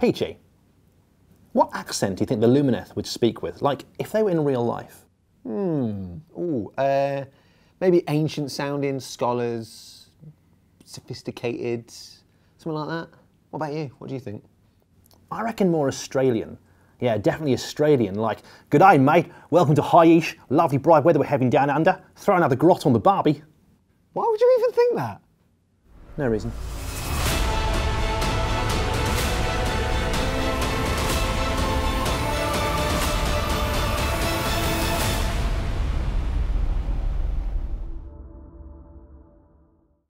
Peachy, what accent do you think the Lumineth would speak with? Like, if they were in real life? Maybe ancient-sounding, scholars, sophisticated, something like that. What about you? What do you think? I reckon more Australian. Yeah, definitely Australian. Like, good day, mate. Welcome to High-ish. Lovely bright weather we're having down under. Throw another grot on the barbie. Why would you even think that? No reason.